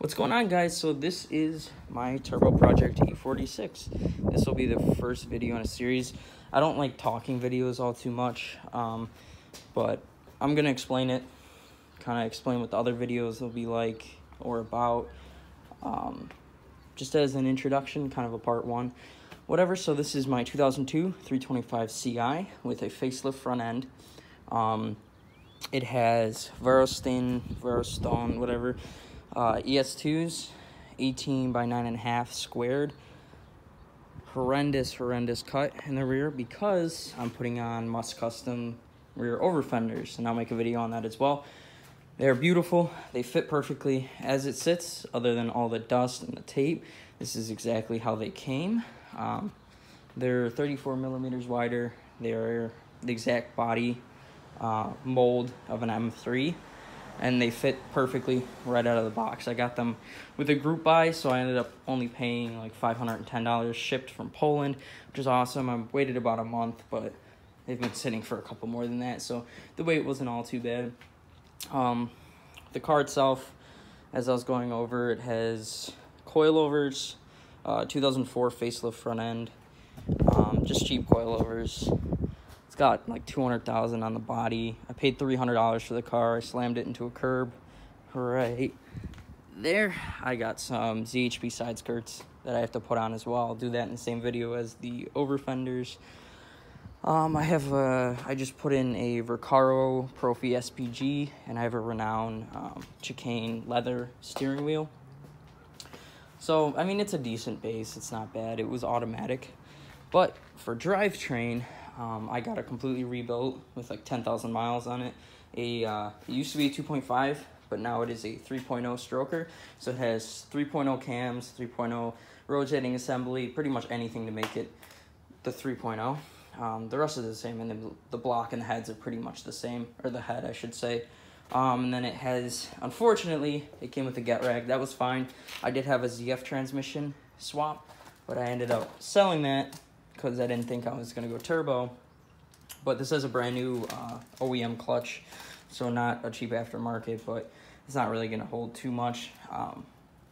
What's going on, guys? So this is my turbo project E46. This will be the first video in a series. I don't like talking videos all too much, but I'm gonna explain it, kind of explain what the other videos will be like or about, just as an introduction, kind of a part one, whatever. So this is my 2002 325 CI with a facelift front end. It has Verostone, whatever, ES2s, 18 by 9.5 squared, horrendous cut in the rear because I'm putting on Must Custom rear over fenders, and I'll make a video on that as well. They're beautiful, they fit perfectly as it sits, other than all the dust and the tape. This is exactly how they came. They're 34 millimeters wider, they're the exact body mold of an M3, and they fit perfectly right out of the box. I got them with a group buy, so I ended up only paying like $510 shipped from Poland, which is awesome. I waited about a month, but they've been sitting for a couple more than that, so the wait wasn't all too bad. The car itself, as I was going over, it has coilovers, 2004 facelift front end, just cheap coilovers. It's got like 200,000 on the body. I paid $300 for the car. I slammed it into a curb. Right there, I got some ZHP side skirts that I have to put on as well. I'll do that in the same video as the over fenders. I just put in a Recaro Profi SPG, and I have a Renown chicane leather steering wheel. So, I mean, it's a decent base. It's not bad. It was automatic. But for drivetrain, I got a completely rebuilt with like 10,000 miles on it. It used to be 2.5, but now it is a 3.0 stroker. So it has 3.0 cams, 3.0 rotating assembly, pretty much anything to make it the 3.0. The rest is the same, and then the block and the heads are pretty much the same, or the head, I should say. And then it has, unfortunately, it came with a Getrag. That was fine. I did have a ZF transmission swap, but I ended up selling that because I didn't think I was going to go turbo. But this is a brand new OEM clutch, so not a cheap aftermarket, but it's not really going to hold too much.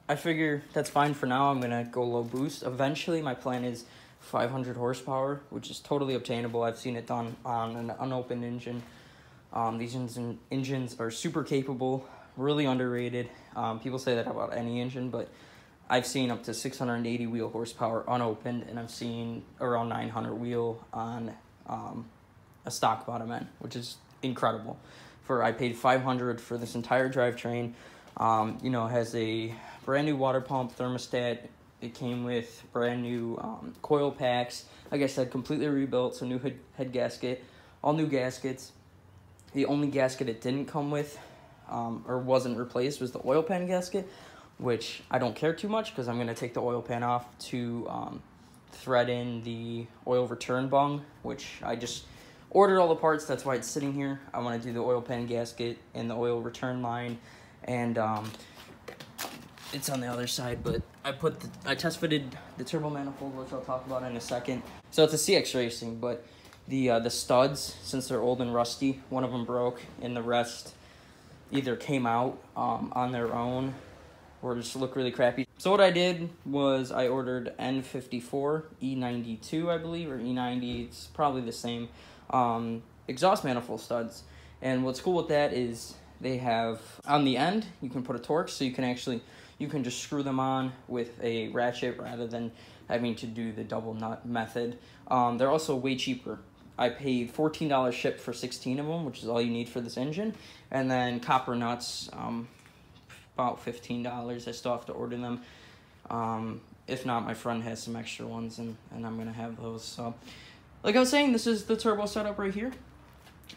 I figure that's fine for now. I'm going to go low boost. Eventually, my plan is 500 horsepower, which is totally obtainable. I've seen it done on an unopened engine. These engines are super capable, really underrated. People say that about any engine, but I've seen up to 680 wheel horsepower unopened, and I've seen around 900 wheel on a stock bottom end, which is incredible. I paid 500 for this entire drivetrain. You know, it has a brand new water pump, thermostat. It came with brand new coil packs. Like I said, completely rebuilt, so new head gasket, all new gaskets. The only gasket it didn't come with, or wasn't replaced, was the oil pan gasket, which I don't care too much because I'm going to take the oil pan off to thread in the oil return bung, which I just ordered all the parts. That's why it's sitting here. I want to do the oil pan gasket and the oil return line, and it's on the other side. But I test fitted the turbo manifold, which I'll talk about in a second. So it's a CX Racing, but the studs, since they're old and rusty, one of them broke, and the rest either came out on their own or just look really crappy. So what I did was I ordered N54, E92, I believe, or E90, it's probably the same, exhaust manifold studs. And what's cool with that is they have, on the end, you can put a Torx, so you can actually, you can just screw them on with a ratchet rather than having to do the double nut method. They're also way cheaper. I paid $14 shipped for 16 of them, which is all you need for this engine. And then copper nuts, about $15. I still have to order them. If not, my friend has some extra ones, and I'm gonna have those. So, like I was saying, this is the turbo setup right here.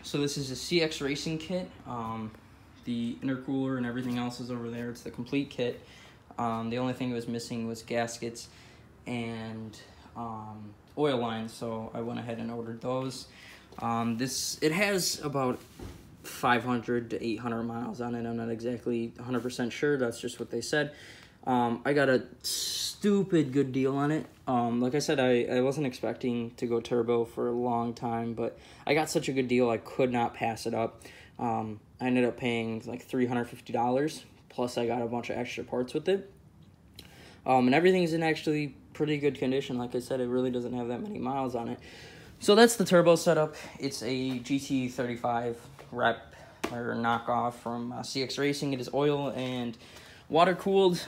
So this is a CX Racing kit. The intercooler and everything else is over there. It's the complete kit. The only thing that was missing was gaskets and oil lines, so I went ahead and ordered those. It has about 500 to 800 miles on it. I'm not exactly 100% sure. That's just what they said. I got a stupid good deal on it. Like I said, I wasn't expecting to go turbo for a long time, but I got such a good deal I could not pass it up. I ended up paying like $350 plus I got a bunch of extra parts with it. And everything's in actually pretty good condition. Like I said, it really doesn't have that many miles on it. So that's the turbo setup. It's a GT35 rep or knockoff from CX Racing. It is oil and water cooled.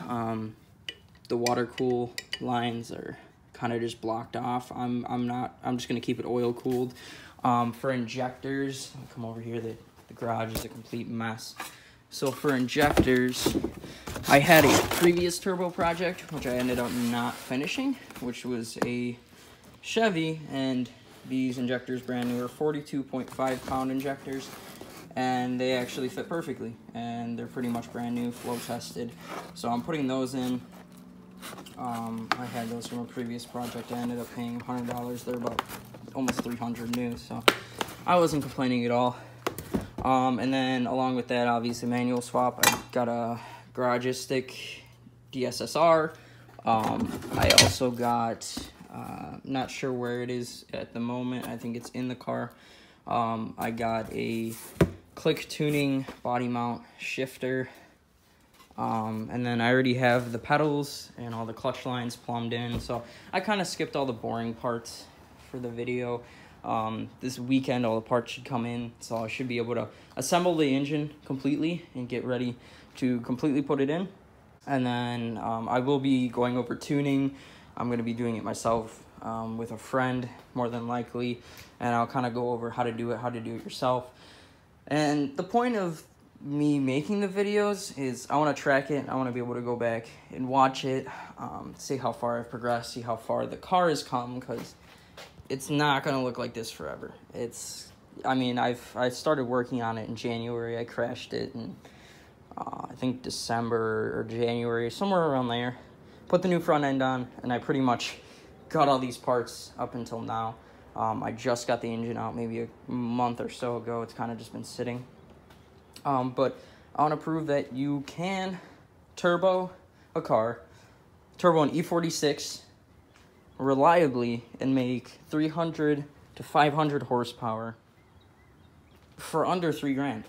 The water cool lines are kind of just blocked off. I'm just gonna keep it oil cooled. For injectors, I'll come over here. The garage is a complete mess. So for injectors, I had a previous turbo project, which I ended up not finishing, which was a Chevy, and these injectors brand new are 42.5-pound injectors, and they actually fit perfectly, and they're pretty much brand new, flow tested. So I'm putting those in. I had those from a previous project. I ended up paying $100. They're about almost $300 new, so I wasn't complaining at all. And then along with that, obviously, manual swap. I got a garagistic DSSR. I also got, not sure where it is at the moment. I think it's in the car. I got a Click Tuning body mount shifter. And then I already have the pedals and all the clutch lines plumbed in. So I kind of skipped all the boring parts for the video. This weekend, all the parts should come in, so I should be able to assemble the engine completely and get ready to completely put it in. And then I will be going over tuning. I'm going to be doing it myself with a friend, more than likely, and I'll kind of go over how to do it yourself. And the point of me making the videos is I want to track it. I want to be able to go back and watch it, see how far I've progressed, see how far the car has come, because it's not going to look like this forever. It's, I mean, I started working on it in January. I crashed it in, I think, December or January, somewhere around there. Put the new front end on, and I pretty much got all these parts up until now. I just got the engine out maybe a month or so ago. It's kind of just been sitting. But I want to prove that you can turbo a car, turbo an E46, reliably, and make 300 to 500 horsepower for under $3,000.